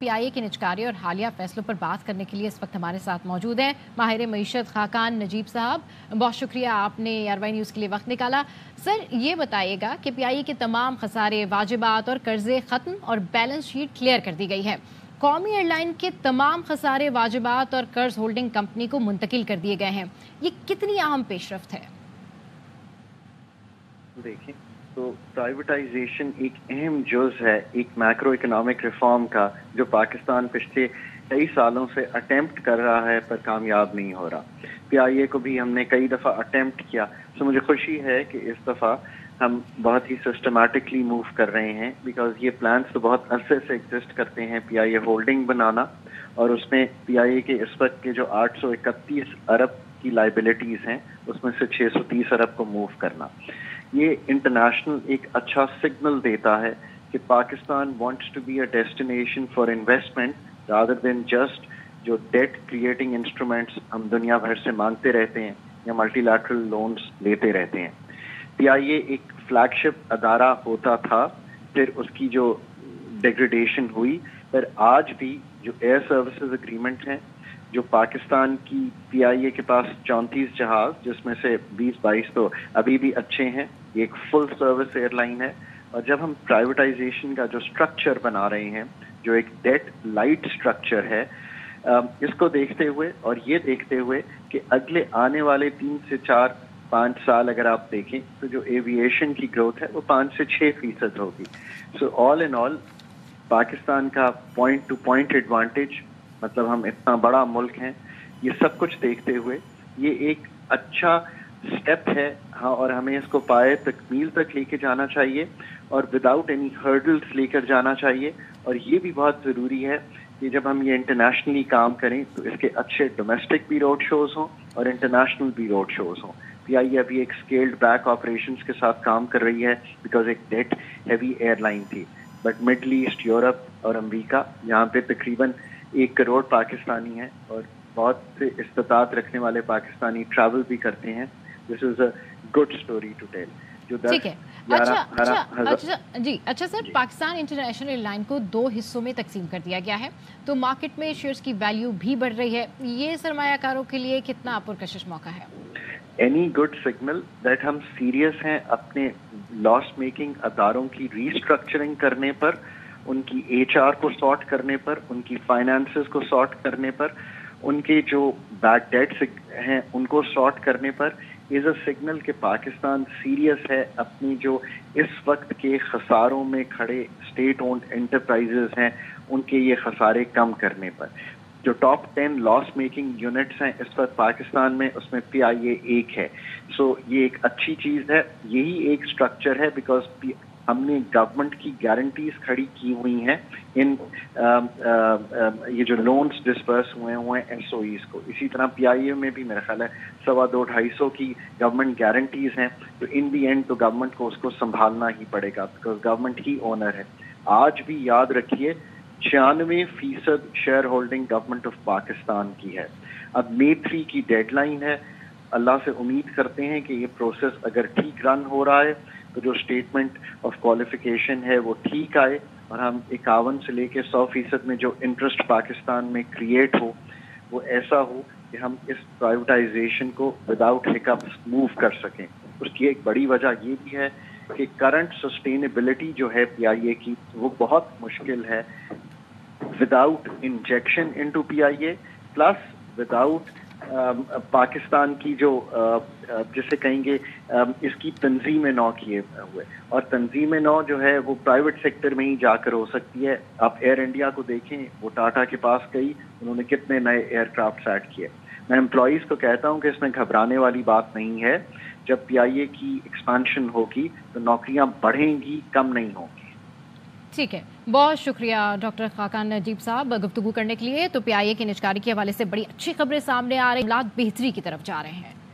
PIA की निजकारी और हालिया फैसलों पर बात करने के लिए इस वक्त हमारे साथ मौजूद हैं माहिर मईशत खाकान नजीब साहब। बहुत शुक्रिया आपने आरवाई न्यूज़ के लिए वक्त निकाला। सर, ये बताइएगा कि पीआईए के तमाम खसारे, वाजिबात और कर्जे ख़त्म और बैलेंस शीट क्लियर कर दी गई है। कौमी एयरलाइन के तमाम खसारे, वाजिबात और कर्ज होल्डिंग कंपनी को मुंतकिल कर दिए गए हैं। ये कितनी अहम पेशरफ्त है? देखिए, तो प्राइवेटाइजेशन एक अहम जुज़ है एक मैक्रो इकोनॉमिक रिफॉर्म का, जो पाकिस्तान पिछले कई सालों से अटैम्प्ट कर रहा है पर कामयाब नहीं हो रहा। पीआईए को भी हमने कई दफ़ा अटैम्प्ट किया, तो मुझे खुशी है कि इस दफ़ा हम बहुत ही सिस्टमेटिकली मूव कर रहे हैं, बिकॉज ये प्लान्स तो बहुत अरसे से एग्जिस्ट करते हैं। पीआईए होल्डिंग बनाना और उसमें पीआईए के इस वक्त के जो 831 अरब की लाइबिलिटीज़ हैं उसमें से 630 अरब को मूव करना, ये इंटरनेशनल एक अच्छा सिग्नल देता है कि Pakistan wants to be a destination for investment rather than just जो डेट क्रिएटिंग इंस्ट्रूमेंट्स हम दुनिया भर से मांगते रहते हैं या मल्टीलैटरल लोन्स लेते रहते हैं। पीआईए एक फ्लैगशिप अदारा होता था, फिर उसकी जो डिग्रेडेशन हुई, पर आज भी जो एयर सर्विसेज एग्रीमेंट हैं, जो पाकिस्तान की पीआईए के पास 34 जहाज, जिसमें से 20-22 तो अभी भी अच्छे हैं, ये एक फुल सर्विस एयरलाइन है। और जब हम प्राइवेटाइजेशन का जो स्ट्रक्चर बना रहे हैं, जो एक डेट लाइट स्ट्रक्चर है, इसको देखते हुए और ये देखते हुए कि अगले आने वाले 3 से 4-5 साल अगर आप देखें तो जो एविएशन की ग्रोथ है वो 5 से 6% होगी। So all in all Pakistan का पॉइंट टू पॉइंट एडवांटेज, मतलब हम इतना बड़ा मुल्क हैं, ये सब कुछ देखते हुए ये एक अच्छा स्टेप है। हाँ, और हमें इसको पाए तकमील तक लेके जाना चाहिए और विदाउट एनी हर्डल्स लेकर जाना चाहिए। और ये भी बहुत ज़रूरी है कि जब हम ये इंटरनेशनली काम करें तो इसके अच्छे डोमेस्टिक भी रोड शोज़ हों और इंटरनेशनल भी रोड शोज़ हों। पीआईए अभी एक स्केल्ड बैक ऑपरेशंस के साथ काम कर रही है, बिकॉज एक डेट हैवी एयरलाइन थी, बट मिडल ईस्ट, यूरोप और अमेरिका, यहाँ पे तकरीबन 1 करोड़ पाकिस्तानी हैं और बहुत से इस्तात रखने वाले पाकिस्तानी ट्रैवल भी करते हैं। This is a good story to tell. ठीक है, अच्छा सर, पाकिस्तान इंटरनेशनल एयरलाइन को 2 हिस्सों में तकसीम कर दिया गया है, तो मार्केट में शेयर्स की वैल्यू भी बढ़ रही है। ये सरमायाकारों के लिए कितना अपुरकशिश मौका है? एनी गुड सिग्नल दैट हम सीरियस हैं अपने लॉस मेकिंग अदारों की रीस्ट्रक्चरिंग करने पर, उनकी एचआर को सॉर्ट करने पर, उनकी फाइनेंसेस को सॉर्ट करने पर, उनके जो बैड डेट्स हैं उनको सॉर्ट करने पर, इज़ अ सिग्नल कि पाकिस्तान सीरियस है अपनी जो इस वक्त के खसारों में खड़े स्टेट ओन्ड एंटरप्राइजेस हैं उनके ये खसारे कम करने पर। जो टॉप 10 लॉस मेकिंग यूनिट्स हैं इस वक्त पाकिस्तान में, उसमें पीआईए एक है। सो ये एक अच्छी चीज़ है, यही एक स्ट्रक्चर है, बिकॉज हमने गवर्नमेंट की गारंटीज खड़ी की हुई हैं इन ये जो लोन्स डिस्पर्स हुए हुए हैं एसओईज को। इसी तरह पीआईए में भी मेरा ख्याल है 125-250 की गवर्नमेंट गारंटीज हैं, तो इन दी एंड तो गवर्नमेंट को उसको संभालना ही पड़ेगा, बिकॉज गवर्नमेंट ही ओनर है। आज भी याद रखिए 96% share holding government of Pakistan की है। अब May 3 की डेडलाइन है, अल्लाह से उम्मीद करते हैं कि ये प्रोसेस अगर ठीक रन हो रहा है तो जो स्टेटमेंट ऑफ क्वालिफिकेशन है वो ठीक आए और हम 51 से लेके 100% में जो इंटरेस्ट पाकिस्तान में क्रिएट हो वो ऐसा हो कि हम इस प्राइवेटाइजेशन को विदाउट हिकअप्स मूव कर सकें। उसकी एक बड़ी वजह ये भी है कि करंट सस्टेनेबिलिटी जो है पीआईए की वो बहुत मुश्किल है without injection into PIA, plus without Pakistan की जो जिसे कहेंगे इसकी तंजीम नौ किए हुए, और तंजीम नौ जो है वो प्राइवेट सेक्टर में ही जाकर हो सकती है। आप एयर इंडिया को देखें, वो टाटा के पास गई, उन्होंने कितने नए एयरक्राफ्ट ऐड किए। मैं एम्प्लॉइज़ को कहता हूं कि इसमें घबराने वाली बात नहीं है। जब पीआईए की एक्सपेंशन होगी तो नौकरियाँ बढ़ेंगी, कम नहीं होंगी। ठीक है, बहुत शुक्रिया डॉक्टर खाकान नजीब साहब गुफ्तगू करने के लिए। तो पीआईए की निजकारी के हवाले से बड़ी अच्छी खबरें सामने आ रही हैं, हालात बेहतरी की तरफ जा रहे हैं।